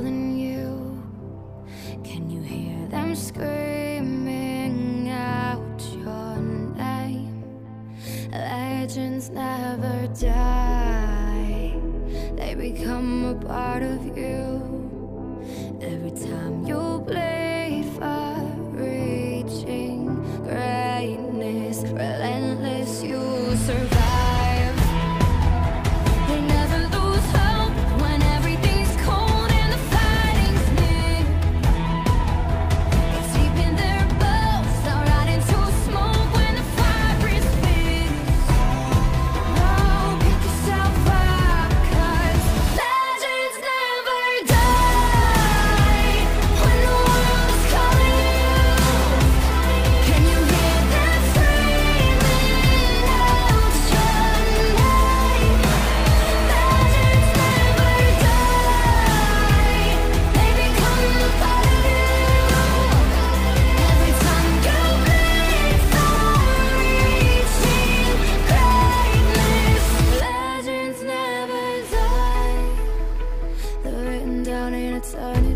calling you. Can you hear them screaming out your name? Legends never die. They become a part of you. Every time you play for reaching greatness, relentless, you survive. Down in its own